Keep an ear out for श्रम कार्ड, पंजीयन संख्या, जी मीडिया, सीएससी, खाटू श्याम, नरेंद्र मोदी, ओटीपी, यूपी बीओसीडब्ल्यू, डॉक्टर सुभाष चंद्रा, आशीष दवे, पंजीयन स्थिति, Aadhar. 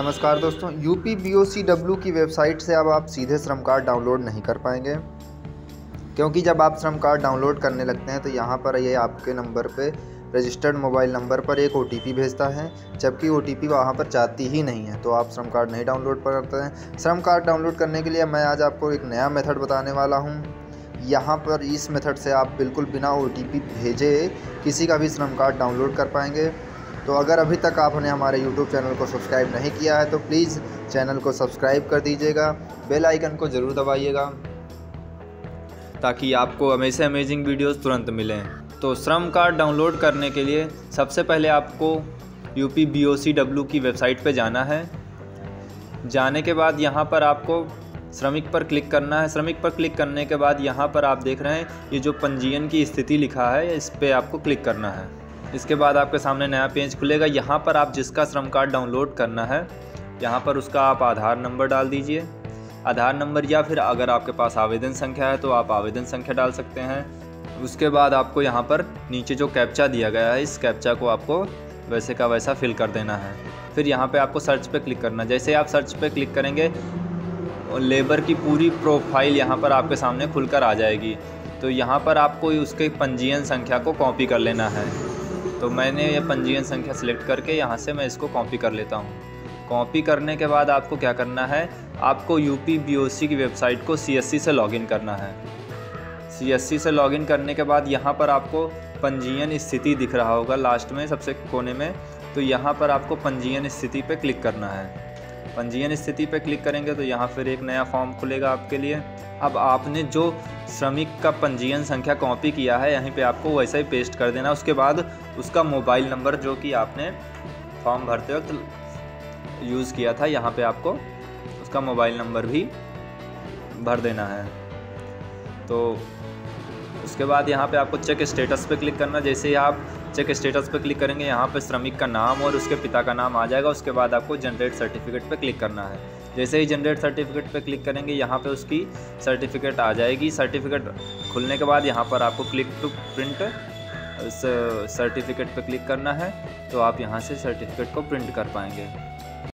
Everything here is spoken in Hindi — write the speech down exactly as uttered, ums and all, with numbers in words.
नमस्कार दोस्तों, यूपी बीओसीडब्ल्यू की वेबसाइट से अब आप सीधे श्रम कार्ड डाउनलोड नहीं कर पाएंगे, क्योंकि जब आप श्रम कार्ड डाउनलोड करने लगते हैं तो यहाँ पर ये आपके नंबर पे, रजिस्टर्ड मोबाइल नंबर पर एक ओटीपी भेजता है, जबकि ओटीपी वहाँ पर चाहती ही नहीं है, तो आप श्रम कार्ड नहीं डाउनलोड करते हैं। श्रम कार्ड डाउनलोड करने के लिए मैं आज आपको एक नया मेथड बताने वाला हूँ। यहाँ पर इस मेथड से आप बिल्कुल बिना ओटीपी भेजे किसी का भी श्रम कार्ड डाउनलोड कर पाएंगे। तो अगर अभी तक आपने हमारे यूट्यूब चैनल को सब्सक्राइब नहीं किया है तो प्लीज़ चैनल को सब्सक्राइब कर दीजिएगा, बेल आइकन को ज़रूर दबाइएगा ताकि आपको हमेशा अमेजिंग वीडियोस तुरंत मिलें। तो श्रम कार्ड डाउनलोड करने के लिए सबसे पहले आपको यूपी बीओसीडब्ल्यू की वेबसाइट पर जाना है। जाने के बाद यहाँ पर आपको श्रमिक पर क्लिक करना है। श्रमिक पर क्लिक करने के बाद यहाँ पर आप देख रहे हैं ये जो पंजीयन की स्थिति लिखा है, इस पर आपको क्लिक करना है। इसके बाद आपके सामने नया पेज खुलेगा। यहाँ पर आप जिसका श्रम कार्ड डाउनलोड करना है यहाँ पर उसका आप आधार नंबर डाल दीजिए, आधार नंबर, या फिर अगर आपके पास आवेदन संख्या है तो आप आवेदन संख्या डाल सकते हैं। उसके बाद आपको यहाँ पर नीचे जो कैप्चा दिया गया है, इस कैप्चा को आपको वैसे का वैसा फिल कर देना है। फिर यहाँ पर आपको सर्च पर क्लिक करना। जैसे आप सर्च पर क्लिक करेंगे और लेबर की पूरी प्रोफाइल यहाँ पर आपके सामने खुलकर आ जाएगी। तो यहाँ पर आपको उसके पंजीयन संख्या को कॉपी कर लेना है। तो मैंने ये पंजीयन संख्या सिलेक्ट करके यहाँ से मैं इसको कॉपी कर लेता हूँ। कॉपी करने के बाद आपको क्या करना है, आपको यूपी बीओसी की वेबसाइट को सीएससी से लॉगिन करना है। सीएससी से लॉगिन करने के बाद यहाँ पर आपको पंजीयन स्थिति दिख रहा होगा लास्ट में, सबसे कोने में। तो यहाँ पर आपको पंजीयन स्थिति पर क्लिक करना है। पंजीयन स्थिति पर क्लिक करेंगे तो यहाँ फिर एक नया फॉर्म खुलेगा आपके लिए। अब आपने जो श्रमिक का पंजीयन संख्या कॉपी किया है यहीं पे आपको वैसा ही पेस्ट कर देना। उसके बाद उसका मोबाइल नंबर जो कि आपने फॉर्म भरते वक्त यूज़ किया था, यहाँ पे आपको उसका मोबाइल नंबर भी भर देना है। तो उसके बाद यहाँ पे आपको चेक स्टेटस पे क्लिक करना। जैसे ही आप चेक स्टेटस पे क्लिक करेंगे यहाँ पे श्रमिक का नाम और उसके पिता का नाम आ जाएगा। उसके बाद आपको जनरेट सर्टिफिकेट पे क्लिक करना है। जैसे ही जनरेट सर्टिफिकेट पे क्लिक करेंगे यहाँ पे उसकी सर्टिफिकेट आ जाएगी। सर्टिफिकेट खुलने के बाद यहाँ पर आपको क्लिक टू प्रिंट सर्टिफिकेट पर क्लिक करना है। तो आप यहाँ से सर्टिफिकेट को प्रिंट कर पाएंगे।